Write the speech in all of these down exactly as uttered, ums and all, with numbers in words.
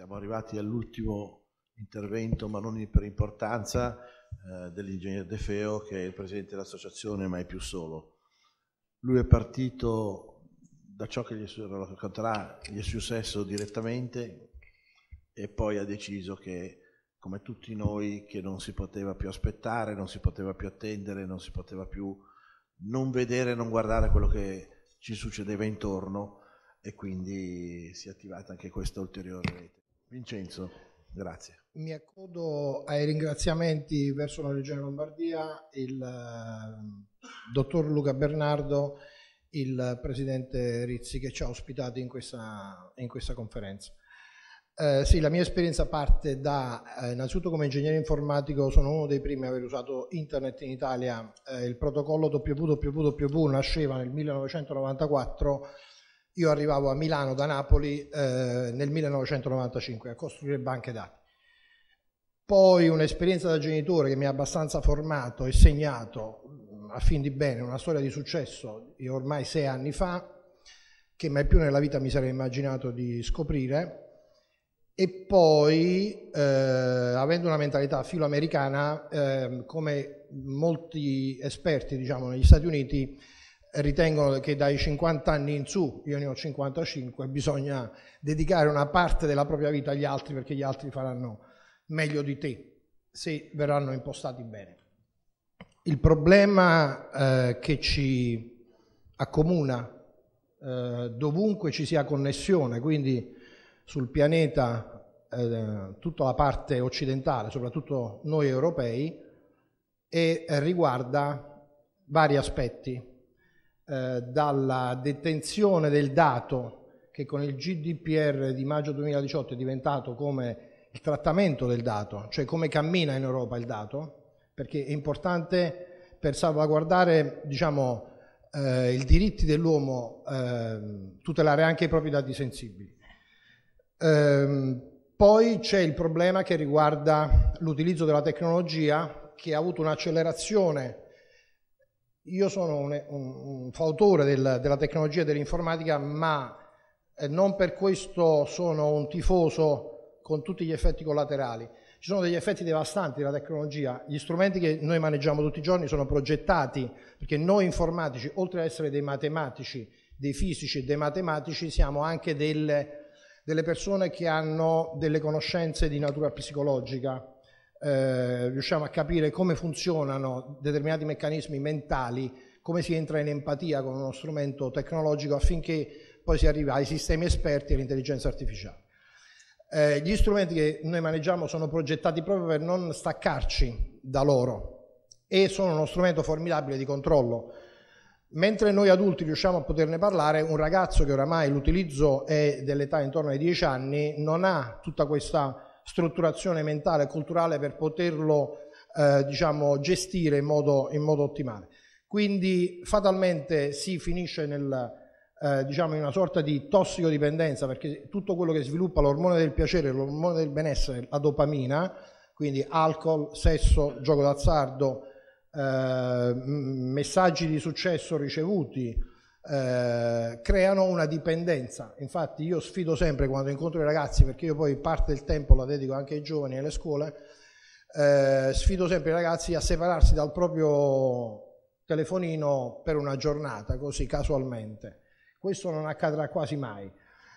Siamo arrivati all'ultimo intervento, ma non per importanza, eh, dell'ingegner De Feo, che è il presidente dell'associazione, ma è più solo. Lui è partito da ciò che gli racconterà gli è successo direttamente e poi ha deciso che, come tutti noi, che non si poteva più aspettare, non si poteva più attendere, non si poteva più non vedere, non guardare quello che ci succedeva intorno, e quindi si è attivata anche questa ulteriore rete. Vincenzo, grazie. Mi accodo ai ringraziamenti verso la Regione Lombardia, il eh, dottor Luca Bernardo, il presidente Rizzi, che ci ha ospitati in questa, in questa conferenza. Eh, sì, la mia esperienza parte da, eh, innanzitutto come ingegnere informatico sono uno dei primi a aver usato internet in Italia. Eh, il protocollo doppia vu doppia vu doppia vu nasceva nel millenovecentonovantaquattro, io arrivavo a Milano da Napoli eh, nel millenovecentonovantacinque a costruire banche dati. Poi un'esperienza da genitore che mi ha abbastanza formato e segnato, a fin di bene, una storia di successo di ormai sei anni fa, che mai più nella vita mi sarei immaginato di scoprire. E poi, eh, avendo una mentalità filoamericana, eh, come molti esperti, diciamo, negli Stati Uniti ritengono che dai cinquanta anni in su, io ne ho cinquantacinque, bisogna dedicare una parte della propria vita agli altri, perché gli altri faranno meglio di te, se verranno impostati bene. Il problema eh, che ci accomuna, eh, dovunque ci sia connessione, quindi sul pianeta, eh, tutta la parte occidentale, soprattutto noi europei, e riguarda vari aspetti, eh, dalla detenzione del dato, che con il G D P R di maggio duemiladiciotto è diventato come il trattamento del dato, cioè come cammina in Europa il dato, perché è importante per salvaguardare, diciamo, eh, i diritti dell'uomo, eh, tutelare anche i propri dati sensibili. Ehm, poi c'è il problema che riguarda l'utilizzo della tecnologia, che ha avuto un'accelerazione. Io sono un, un, un fautore del, della tecnologia e dell'informatica, ma eh, non per questo sono un tifoso con tutti gli effetti collaterali. Ci sono degli effetti devastanti della tecnologia. Gli strumenti che noi maneggiamo tutti i giorni sono progettati, perché noi informatici, oltre ad essere dei matematici, dei fisici e dei matematici, siamo anche delle delle persone che hanno delle conoscenze di natura psicologica, eh, riusciamo a capire come funzionano determinati meccanismi mentali, come si entra in empatia con uno strumento tecnologico affinché poi si arrivi ai sistemi esperti e all'intelligenza artificiale. Eh, gli strumenti che noi maneggiamo sono progettati proprio per non staccarci da loro e sono uno strumento formidabile di controllo. Mentre noi adulti riusciamo a poterne parlare, un ragazzo che oramai l'utilizzo è dell'età intorno ai dieci anni non ha tutta questa strutturazione mentale e culturale per poterlo eh, diciamo, gestire in modo, in modo ottimale. Quindi fatalmente si finisce nel, eh, diciamo, in una sorta di tossicodipendenza, perché tutto quello che sviluppa l'ormone del piacere, l'ormone del benessere, la dopamina, quindi alcol, sesso, gioco d'azzardo, Eh, messaggi di successo ricevuti, eh, creano una dipendenza. Infatti io sfido sempre, quando incontro i ragazzi, perché io poi parte del tempo la dedico anche ai giovani e alle scuole, eh, sfido sempre i ragazzi a separarsi dal proprio telefonino per una giornata, così casualmente. Questo non accadrà quasi mai,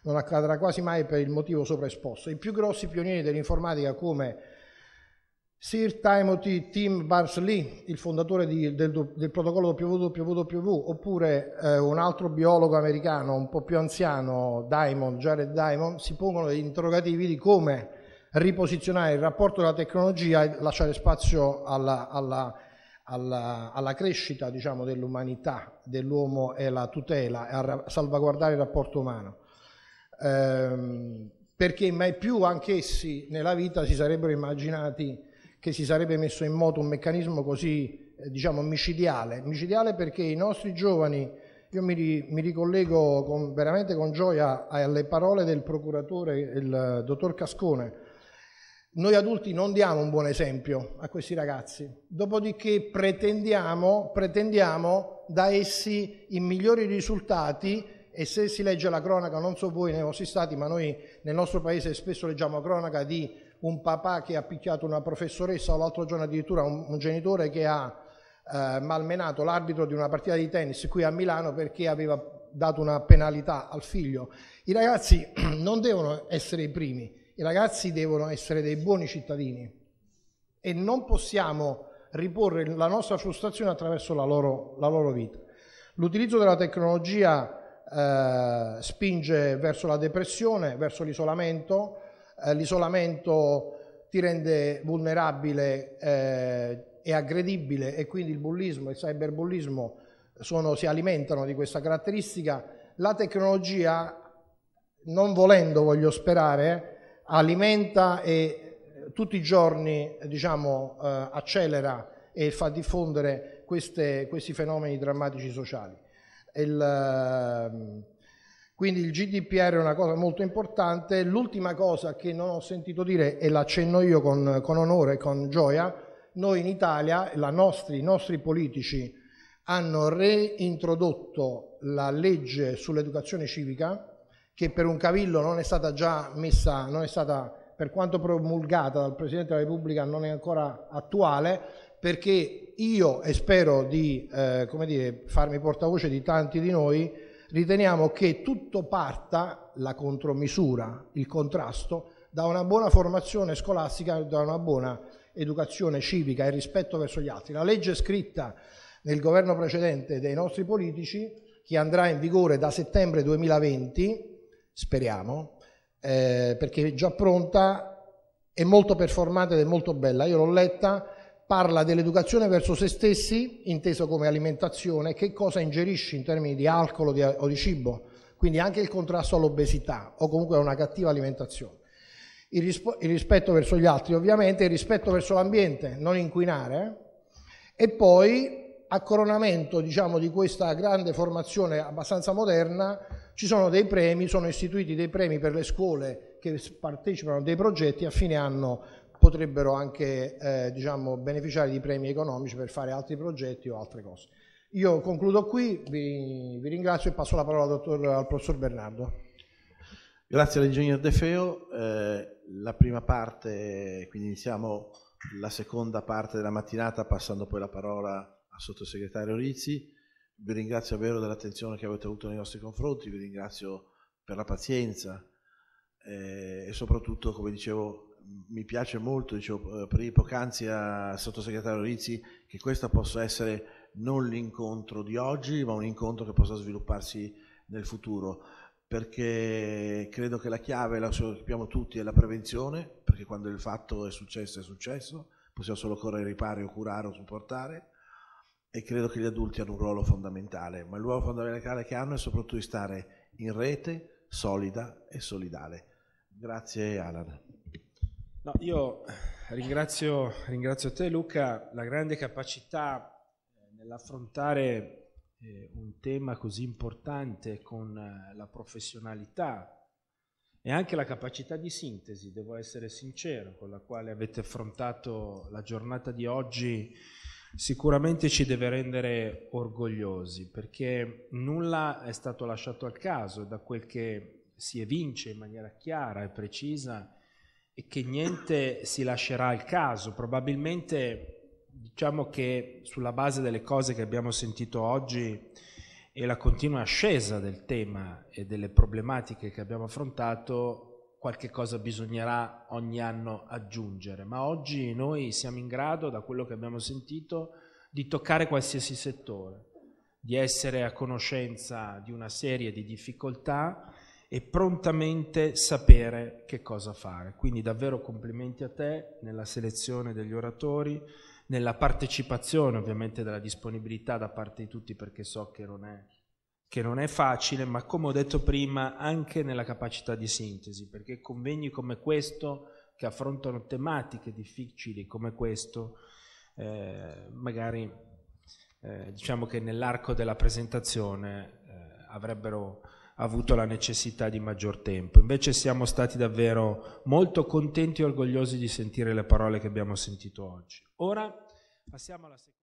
non accadrà quasi mai per il motivo sopraesposto. I più grossi pionieri dell'informatica, come Sir Timothy Tim Berners-Lee, il fondatore di, del, del protocollo doppia vu doppia vu doppia vu, oppure eh, un altro biologo americano un po' più anziano, Diamond, Jared Diamond, si pongono degli interrogativi di come riposizionare il rapporto della tecnologia e lasciare spazio alla, alla, alla, alla crescita, diciamo, dell'umanità, dell'uomo, e alla tutela, e a salvaguardare il rapporto umano. Ehm, perché mai più anch'essi nella vita si sarebbero immaginati che si sarebbe messo in moto un meccanismo così, diciamo, micidiale. Micidiale perché i nostri giovani, io mi, mi ricollego con, veramente con gioia alle parole del procuratore, il dottor Cascone, noi adulti non diamo un buon esempio a questi ragazzi, dopodiché pretendiamo, pretendiamo da essi i migliori risultati e se si legge la cronaca, non so voi nei vostri stati, ma noi nel nostro paese spesso leggiamo cronaca di un papà che ha picchiato una professoressa o l'altro giorno addirittura un, un genitore che ha eh, malmenato l'arbitro di una partita di tennis qui a Milano perché aveva dato una penalità al figlio. I ragazzi non devono essere i primi, i ragazzi devono essere dei buoni cittadini e non possiamo riporre la nostra frustrazione attraverso la loro, la loro vita. L'utilizzo della tecnologia eh, spinge verso la depressione, verso l'isolamento. Eh, l'isolamento ti rende vulnerabile eh, e aggredibile, e quindi il bullismo e il cyberbullismo sono, si alimentano di questa caratteristica. La tecnologia, non volendo, voglio sperare, alimenta e tutti i giorni, diciamo, eh, accelera e fa diffondere queste, questi fenomeni drammatici sociali. Il, eh, quindi il G D P R è una cosa molto importante. L'ultima cosa che non ho sentito dire, e l'accenno io con, con onore e con gioia, noi in Italia, la nostri, i nostri politici hanno reintrodotto la legge sull'educazione civica, che per un cavillo non è stata già messa, non è stata, per quanto promulgata dal Presidente della Repubblica, non è ancora attuale, perché io, e spero di eh, come dire, farmi portavoce di tanti di noi, riteniamo che tutto parta, la contromisura, il contrasto, da una buona formazione scolastica, da una buona educazione civica e rispetto verso gli altri. La legge scritta nel governo precedente dei nostri politici, che andrà in vigore da settembre duemilaventi, speriamo, Eh, perché è già pronta, è molto performante ed è molto bella, io l'ho letta, parla dell'educazione verso se stessi, inteso come alimentazione, che cosa ingerisci in termini di alcol di, o di cibo, quindi anche il contrasto all'obesità o comunque a una cattiva alimentazione, il, il rispetto verso gli altri ovviamente, il rispetto verso l'ambiente, non inquinare, eh? E poi a coronamento, diciamo, di questa grande formazione abbastanza moderna, ci sono dei premi, sono istituiti dei premi per le scuole che partecipano a dei progetti, a fine anno potrebbero anche eh, diciamo, beneficiare di premi economici per fare altri progetti o altre cose. Io concludo qui, vi, vi ringrazio e passo la parola al, dottor, al professor Bernardo. Grazie all'ingegner De Feo. Eh, la prima parte, quindi iniziamo la seconda parte della mattinata passando poi la parola al sottosegretario Rizzi. Vi ringrazio davvero dell'attenzione che avete avuto nei nostri confronti, vi ringrazio per la pazienza eh, e soprattutto, come dicevo, mi piace molto, dicevo, eh, poc'anzi al sottosegretario Rizzi, che questo possa essere non l'incontro di oggi, ma un incontro che possa svilupparsi nel futuro, perché credo che la chiave, la sappiamo tutti, è la prevenzione, perché quando il fatto è successo è successo, possiamo solo correre ai ripari o curare o supportare, e credo che gli adulti hanno un ruolo fondamentale, ma il ruolo fondamentale che hanno è soprattutto di stare in rete, solida e solidale. Grazie Alan. No, io ringrazio, ringrazio te Luca, la grande capacità nell'affrontare un tema così importante con la professionalità e anche la capacità di sintesi, devo essere sincero, con la quale avete affrontato la giornata di oggi. Sicuramente ci deve rendere orgogliosi, perché nulla è stato lasciato al caso, da quel che si evince in maniera chiara e precisa, e che niente si lascerà al caso. Probabilmente, diciamo che sulla base delle cose che abbiamo sentito oggi e la continua ascesa del tema e delle problematiche che abbiamo affrontato, qualche cosa bisognerà ogni anno aggiungere, ma oggi noi siamo in grado, da quello che abbiamo sentito, di toccare qualsiasi settore, di essere a conoscenza di una serie di difficoltà e prontamente sapere che cosa fare. Quindi davvero complimenti a te nella selezione degli oratori, nella partecipazione ovviamente, della disponibilità da parte di tutti, perché so che non è che non è facile, ma come ho detto prima anche nella capacità di sintesi, perché convegni come questo che affrontano tematiche difficili come questo, eh, magari eh, diciamo che nell'arco della presentazione eh, avrebbero avuto la necessità di maggior tempo. Invece siamo stati davvero molto contenti e orgogliosi di sentire le parole che abbiamo sentito oggi. Ora passiamo alla seconda.